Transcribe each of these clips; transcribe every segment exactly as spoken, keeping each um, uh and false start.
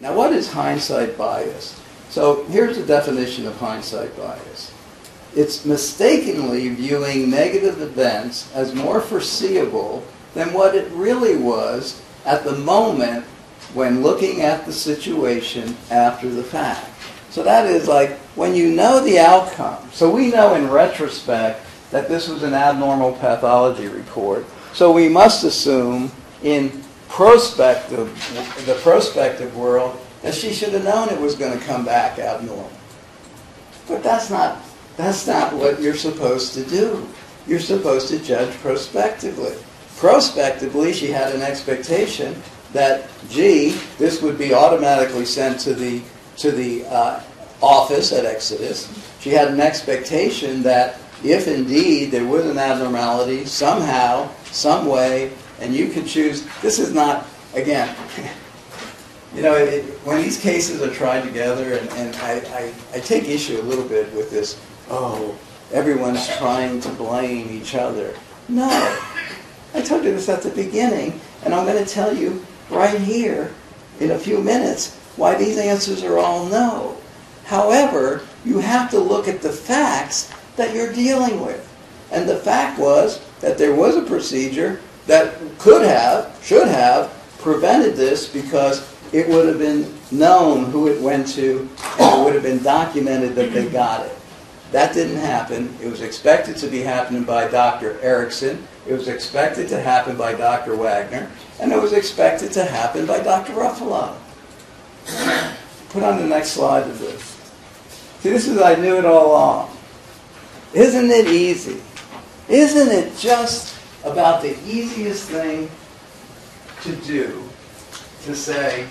Now, what is hindsight bias? So here's the definition of hindsight bias. It's mistakenly viewing negative events as more foreseeable than what it really was at the moment when looking at the situation after the fact. So that is like when you know the outcome. So we know in retrospect that this was an abnormal pathology report. So we must assume in prospective, the prospective world, that she should have known it was going to come back abnormal. But that's not, that's not what you're supposed to do. You're supposed to judge prospectively. Prospectively, she had an expectation that, gee, this would be automatically sent to the, to the uh, office at Exodus. She had an expectation that if indeed there was an abnormality, somehow, some way, and you could choose, this is not, again, you know, it, when these cases are tried together, and, and I, I, I take issue a little bit with this, oh, everyone's trying to blame each other. No. I told you this at the beginning, and I'm going to tell you right here in a few minutes why these answers are all no. However, you have to look at the facts that you're dealing with. And the fact was that there was a procedure that could have, should have, prevented this because it would have been known who it went to, and it would have been documented that they got it. That didn't happen. It was expected to be happening by Doctor Erickson. It was expected to happen by Doctor Wagner. And it was expected to happen by Doctor Ruffalo. Put on the next slide of this. See, this is I knew it all along. Isn't it easy? Isn't it just about the easiest thing to do to say,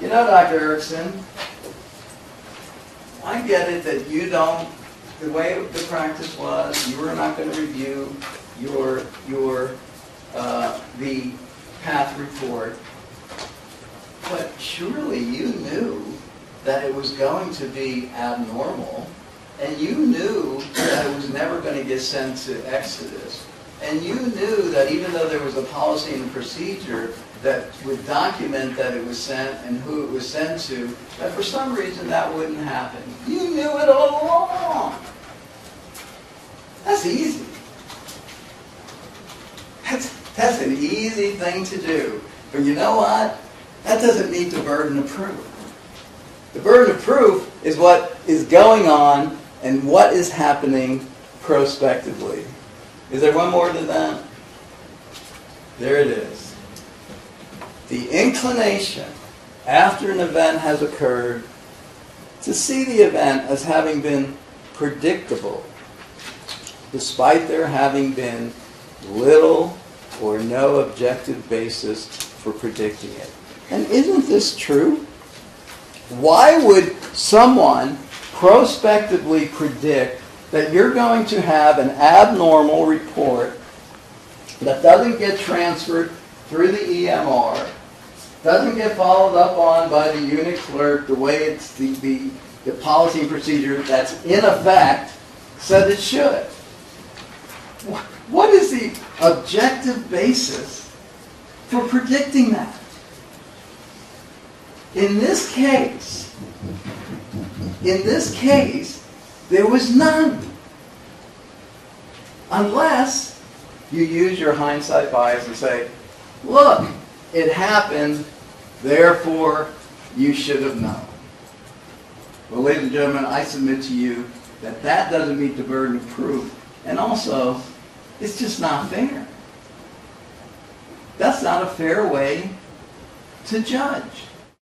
you know, Doctor Erickson, I get it that you don't, the way the practice was, you were not going to review your, your, uh, the path report, but surely you knew that it was going to be abnormal, and you knew that it was never going to get sent to Exodus, and you knew that even though there was a policy and procedure that would document that it was sent and who it was sent to, that for some reason that wouldn't happen. You knew it all along. That's easy. That's, that's an easy thing to do. But you know what? That doesn't meet the burden of proof. The burden of proof is what is going on and what is happening prospectively. Is there one more to that? There it is. The inclination after an event has occurred to see the event as having been predictable, despite there having been little or no objective basis for predicting it. And isn't this true? Why would someone prospectively predict that you're going to have an abnormal report that doesn't get transferred through the E M R, doesn't get followed up on by the unit clerk the way it's the, the, the policy and procedure that's in effect said it should? What is the objective basis for predicting that? In this case, in this case, there was none. Unless you use your hindsight bias and say, look, it happened, therefore you should have known. Well, ladies and gentlemen, I submit to you that that doesn't meet the burden of proof. And also, it's just not fair. That's not a fair way to judge.